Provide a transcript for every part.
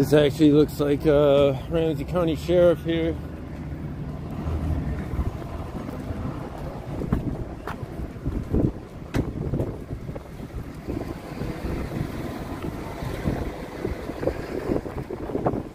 This actually looks like Ramsey County Sheriff here.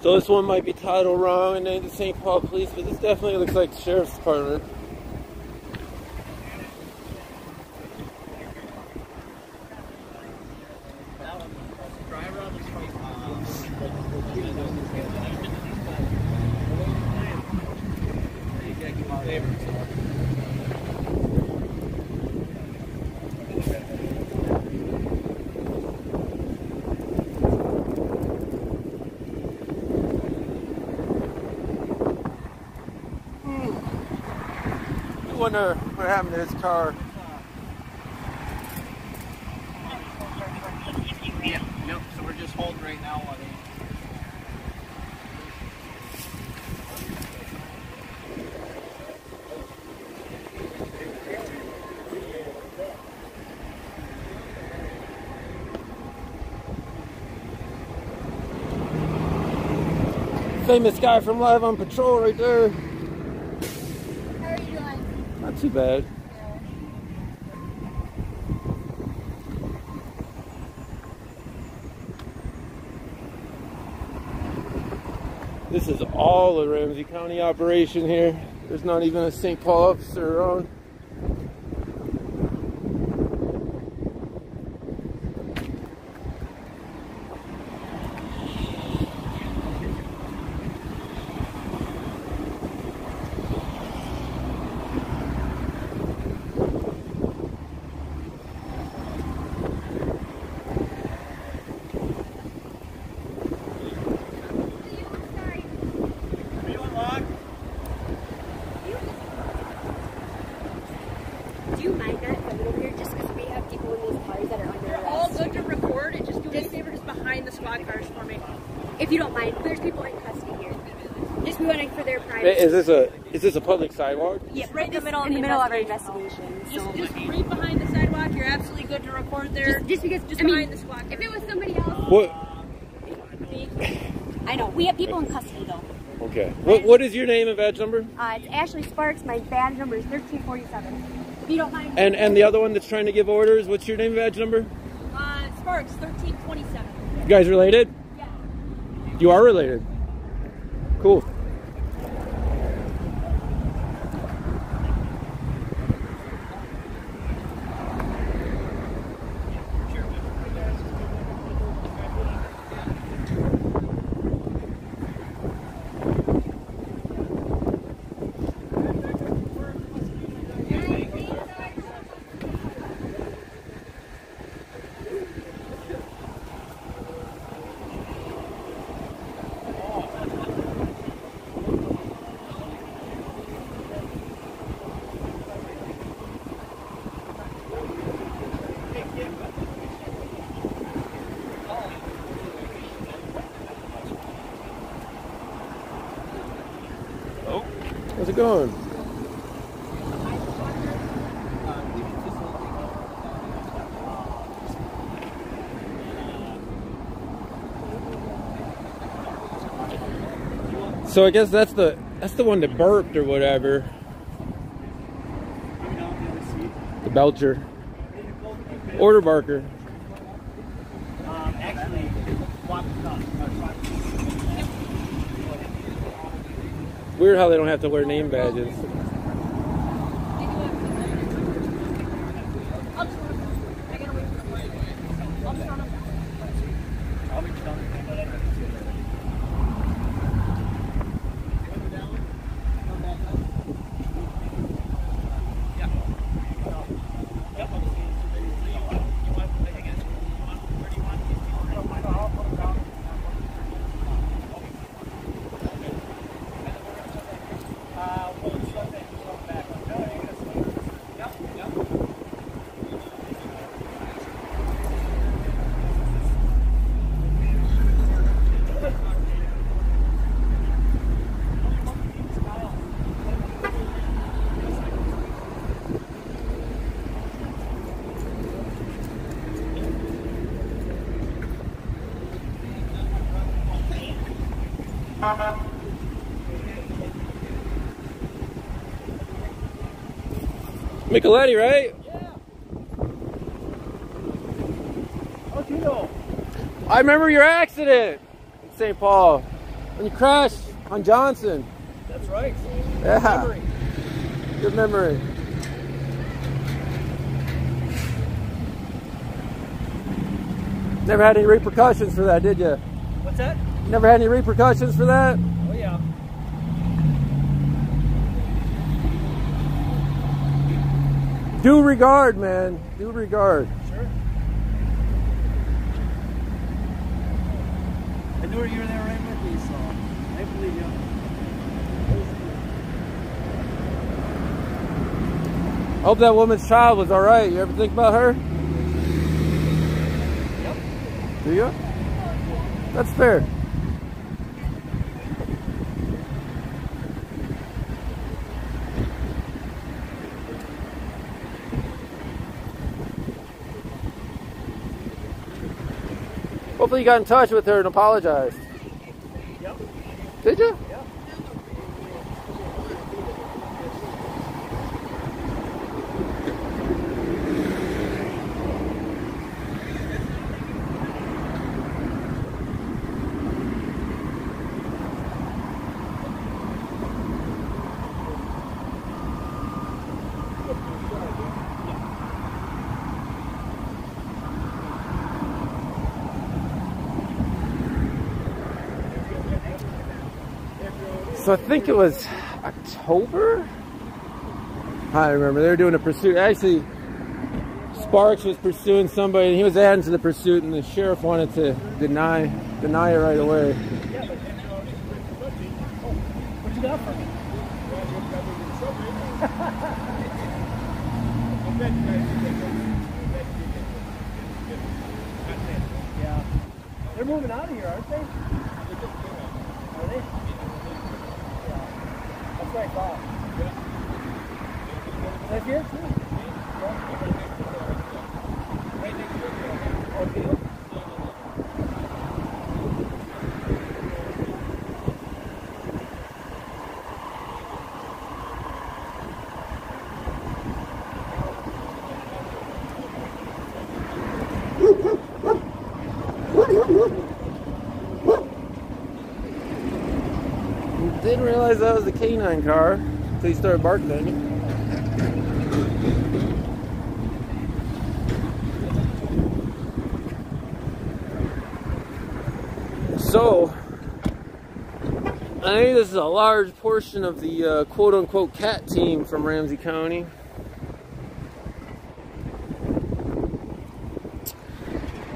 So this one might be titled wrong and named the St. Paul Police, but this definitely looks like the Sheriff's Department. I wonder what happened to his car. Yeah, nope, so we're just holding right now on it. Famous guy from Live on Patrol right there. How are you doing? Not too bad. This is all a Ramsey County operation here. There's not even a St. Paul officer around. If you don't mind, there's people in custody here. Just wanting for their privacy. Is this a public sidewalk? Yeah, right in the middle of our investigation. Just right behind the sidewalk. You're absolutely good to record there. Just behind the sidewalk. If it was somebody else. What? I know. We have people in custody though. Okay. What is your name and badge number? It's Ashley Sparks. My badge number is 1347. If you don't mind. And the other one that's trying to give orders. What's your name and badge number? Sparks 1327. You guys related? Yeah. You are related. Cool. How's it going? So I guess that's the one that burped or whatever. The belcher. Order barker. Actually, weird how they don't have to wear name badges. Micheletti, right? Yeah. Altito. I remember your accident in St. Paul when you crashed on Johnson. That's right. Yeah. Good memory. Never had any repercussions for that, did you? What's that? Never had any repercussions for that? Oh, yeah. Due regard, man. Due regard. Sure. I knew you were there right with me, so I believe you. I hope that woman's child was all right. You ever think about her? Do you? That's fair. Hopefully you got in touch with her and apologized. Yep. Did you? Yeah. So I think it was October, I remember, they were doing a pursuit. Actually, Sparks was pursuing somebody and he was adding to the pursuit and the sheriff wanted to deny it right away. Yeah, but then you're already pretty. Oh, what you got for me? Yeah. They're moving out of here, aren't they? Are they? That's right, Bob. Yeah. That's here, too? Yeah. Right next to it. Okay. Didn't realize that was a canine car until you started barking at me. So, I think this is a large portion of the quote-unquote cat team from Ramsey County.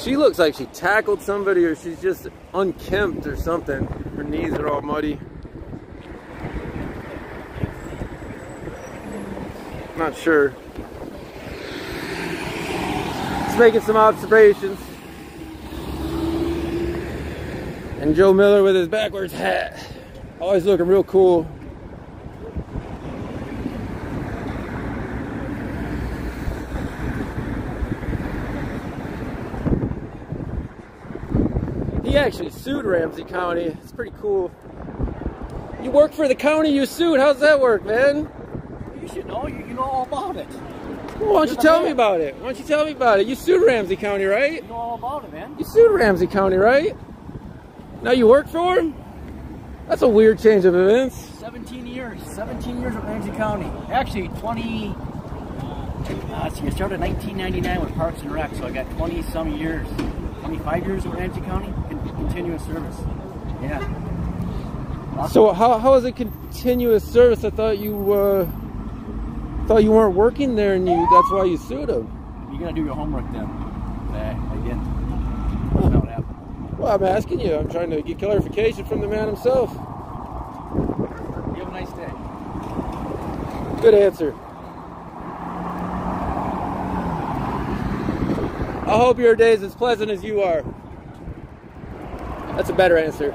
She looks like she tackled somebody or she's just unkempt or something. Her knees are all muddy. Not sure. Just making some observations. And Joe Miller with his backwards hat. Always looking real cool. He actually sued Ramsey County. It's pretty cool. You work for the county you sued. How's that work, man? You should know. You know all about it. Well, why don't you tell me about it? Why don't you tell me about it? You sued Ramsey County, right? You know all about it, man. You sued Ramsey County, right? Now you work for him? That's a weird change of events. 17 years. 17 years with Ramsey County. Actually, 20... let's see, I started in 1999 with Parks and Rec, so I got 20-some years. 25 years with Ramsey County? Continuous service. Yeah. So how is it continuous service? I thought you... thought you weren't working there and that's why you sued him. You gotta do your homework then. I didn't. That's not what happened. Well, I'm asking you. I'm trying to get clarification from the man himself. You have a nice day. Good answer. I hope your day is as pleasant as you are. That's a better answer.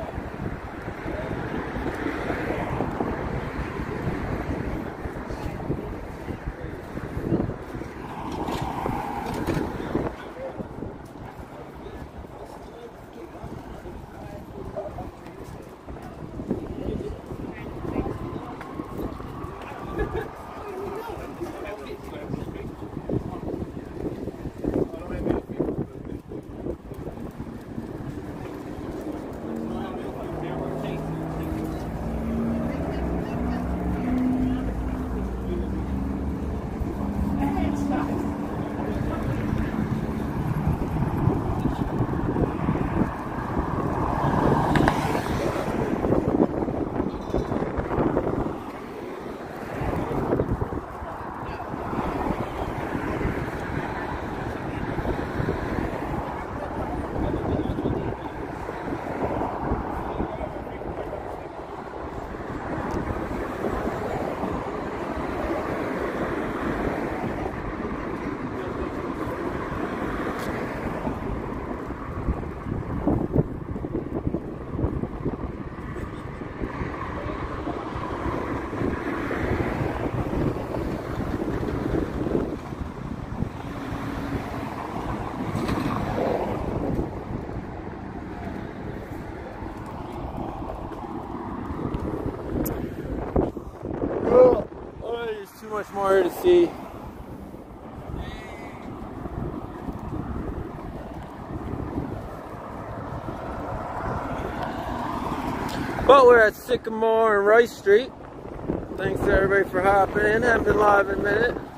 Oh, there's too much more here to see. But we're at Sycamore and Rice Street. Thanks to everybody for hopping in. I haven't been live in a minute.